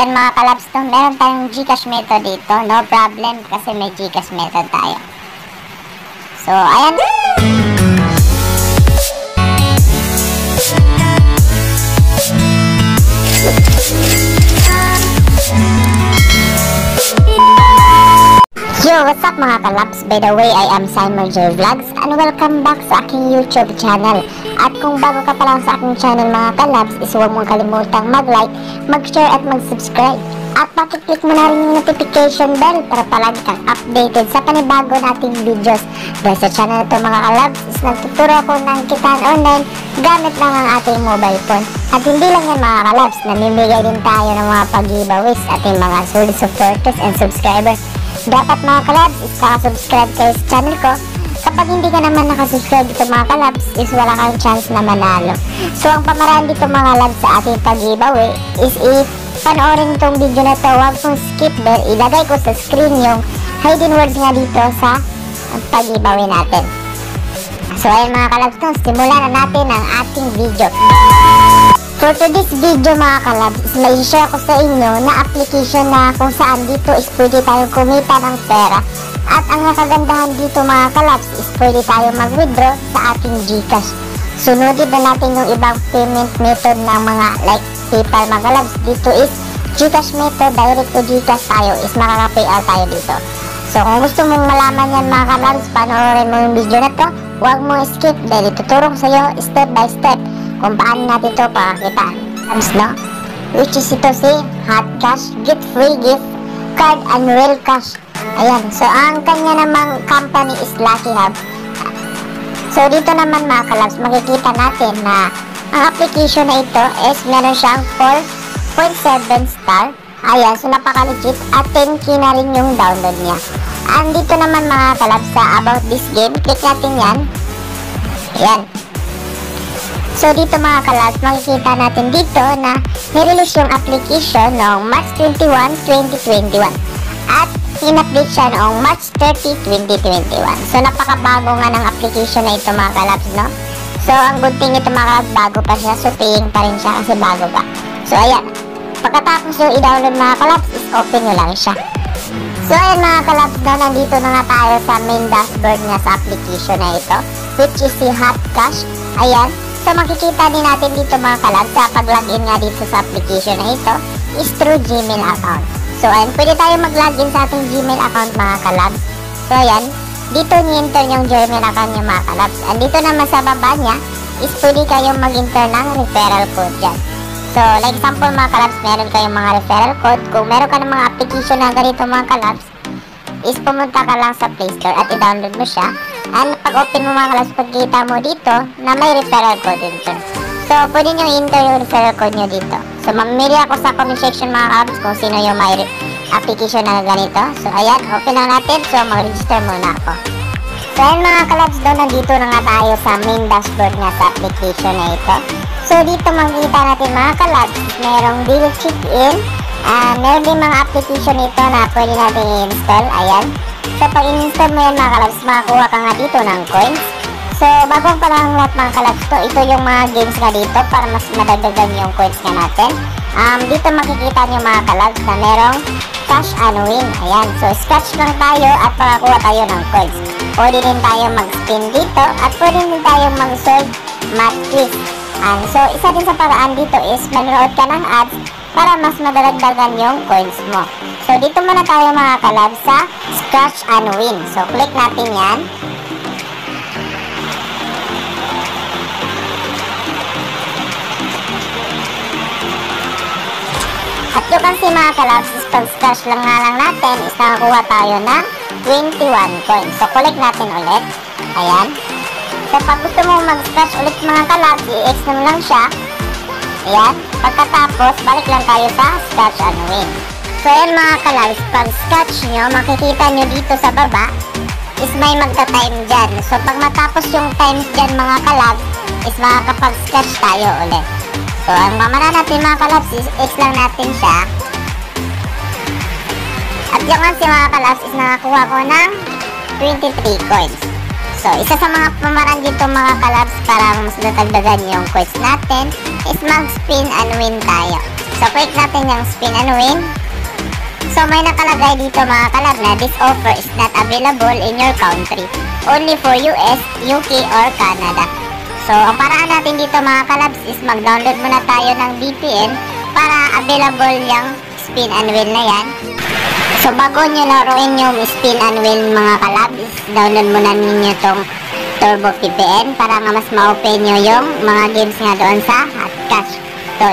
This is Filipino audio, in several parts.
Ayan mga kalabs, no, meron tayong GCash method dito. No problem kasi may GCash method tayo. So ayan. Yo, what's up mga kalabs? By the way, I am Simon J. Vlogs and welcome back sa aking YouTube channel. At kung bago ka pa lang sa aking channel mga kalabs, is huwag mong kalimutang mag-like, mag-share at mag-subscribe. At pakiclick mo na rin yung notification bell para palagi kang updated sa panibago nating videos. Dahil sa channel ito mga kalabs, is nagtuturo ako ng kitaan online gamit lang ang ating mobile phone. At hindi lang yan mga kalabs, namimigay din tayo ng mga pag-giveaways sa ating mga solid supporters and subscribers. Dapat mga kalabs, is subscribe kayo sa channel ko. Kapag hindi ka naman nakasubscribe dito mga kalabs, is wala kang chance na manalo. So ang pamaraan dito mga kalabs sa ating pag-giveaway is if panoorin itong video na ito, huwag mong skip dahil ilagay ko sa screen yung hidden words nga dito sa pag-giveaway natin. So ayun mga kalabs, no, simulan na natin ang ating video. For today's video mga kalabs, may share ko sa inyo na application na kung saan dito is pwede tayong kumita ng pera. At ang nakagandahan dito mga kalabs is pwede tayong mag-withdraw sa ating GCash. Sunodin na natin yung ibang payment method ng mga like PayPal mga kalabs. Dito is GCash method, direct to GCash tayo is makaka-payout tayo dito. So kung gusto mong malaman yan mga kalabs, panoorin mo yung video na to. Huwag mo skip dahil ituturo ko sa iyo step by step kung paano natin ito pakakitaan, no? Which is ito si Hot Cash, Get Free Gift Card and Real Cash. Ayan, so ang kanya namang company is Lucky Hub. So dito naman mga kalabs, makikita natin na ang application na ito is meron siyang 4.7 star. Ayan, so napaka-legit at 10k na rin yung download niya. And dito naman mga kalabs sa about this game, click natin yan. Ayan. So dito mga kalabs, makikita natin dito na nirelease yung application noong March 21, 2021 at in-update siya noong March 30, 2021. So napakabago nga ng application na ito mga kalabs, no? So ang good thing ito mga kalabs, bago pa siya, so paying pa rin siya kasi bago pa. So ayan, pagkatapos yung i-download mga kalabs, is open nyo lang siya. So ayan mga kalabs, no, nandito na nga tayo sa main dashboard niya sa application na ito, which is si Hot Cash. Ayan. So makikita din natin dito mga kalabs sa pag-login nga dito sa application na ito is through Gmail account. So ayan, pwede tayo mag-login sa ating Gmail account mga kalabs. So ayan, dito ni-enter yung Gmail account niya mga kalabs. And dito naman sa baba niya is pwede kayong mag-enter ng referral code dyan. So like example mga kalabs, meron kayong mga referral code. Kung meron ka ng mga application na ganito mga kalabs, is pumunta ka lang sa Play Store at i-download mo siya. And pag-open mo mga kalabs, pagkita mo dito na may referral code dito. So pwede nyo i-enter yung referral code nyo dito. So mamili ako sa comment section mga kalabs kung sino yung may application na ganito. So ayan, open lang natin. So mag-register muna ako. So ayan mga kalabs, doon nandito na nga tayo sa main dashboard nga sa application na ito. So dito makikita natin mga kalabs, merong deal check-in. Meron din mga application nito na pwede natin i-install. Ayan. So pag in-install mo yan mga kalabs, makakuha ka nga dito ng coins. So bagong pa lang lahat mga kalabs to, ito yung mga games nga dito para mas madagdagan yung coins nga natin. Dito makikita nyo mga kalabs na merong cash and win. Ayan. So scratch lang tayo at makakuha tayo ng coins. Pwede din tayo mag-spin dito at pwede din tayo mag-solve math quiz. So isa din sa paraan dito is manood ka ng ads para mas madagdagan yung coins mo. So dito muna tayo mga kalabs sa Scratch and Win. So click natin yan. At you can see mga kalabs, pag scratch lang nga lang natin, is nakakuha tayo ng 21 coins. So click natin ulit. Ayan. So pag gusto mo mag-scratch ulit mga kalabs, i-X na lang siya. Ayan. Pagkatapos, balik lang tayo sa Scratch and Win. So ayan mga kalabs, pag scratch nyo, makikita nyo dito sa baba is may magta-time dyan. So pag matapos yung times dyan mga kalabs, is makakapag-scratch tayo ulit. So ang mamana natin mga kalabs is X lang natin siya. At yung kasi mga kalabs is nakakuha ko ng 23 coins. So, isa sa mga pamamaraan dito mga kalabs para mas natagdagan yung coins natin is mag-spin and win tayo. So click natin yung spin and win. So may nakalagay dito mga kalab na this offer is not available in your country, only for US, UK or Canada. So ang paraan natin dito mga kalabs is mag-download muna tayo ng VPN para available yung spin and wheel na yan. So bago nyo laruin yung spin and wheel mga kalabs, download muna ninyo tong Turbo VPN para nga mas ma-open nyo yung mga games nga doon sa Hot Cash. So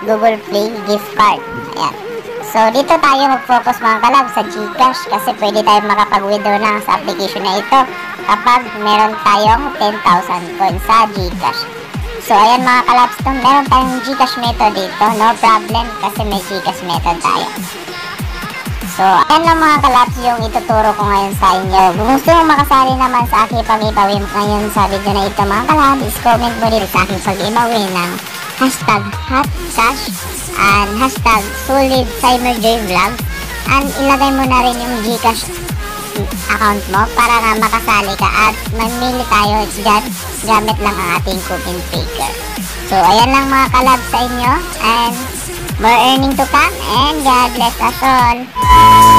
Google Play gift card. Ayan. So dito tayo mag-focus mga kalab sa GCash kasi pwede tayo makapag-withdraw na sa application na ito kapag meron tayong 10,000 coins sa GCash. So ayan mga kalabs, meron tayong GCash method dito, no problem kasi may GCash method tayo. So ayan lang mga kalabs yung ituturo ko ngayon sa inyo. Kung gusto mong makasali naman sa aking pag-giveaway ngayon sa video na ito mga kalabs, is comment mo dito sa aking pag-giveaway ng hashtag Hot Cash and hashtag Solid Simon J. Vlogs, and ilagay mo na rin yung GCash account mo para nga makasali ka at mamili tayo dyan gamit lang ang ating coupon picker. So ayan lang mga kalab sa inyo, and more earning to come, and God bless us all.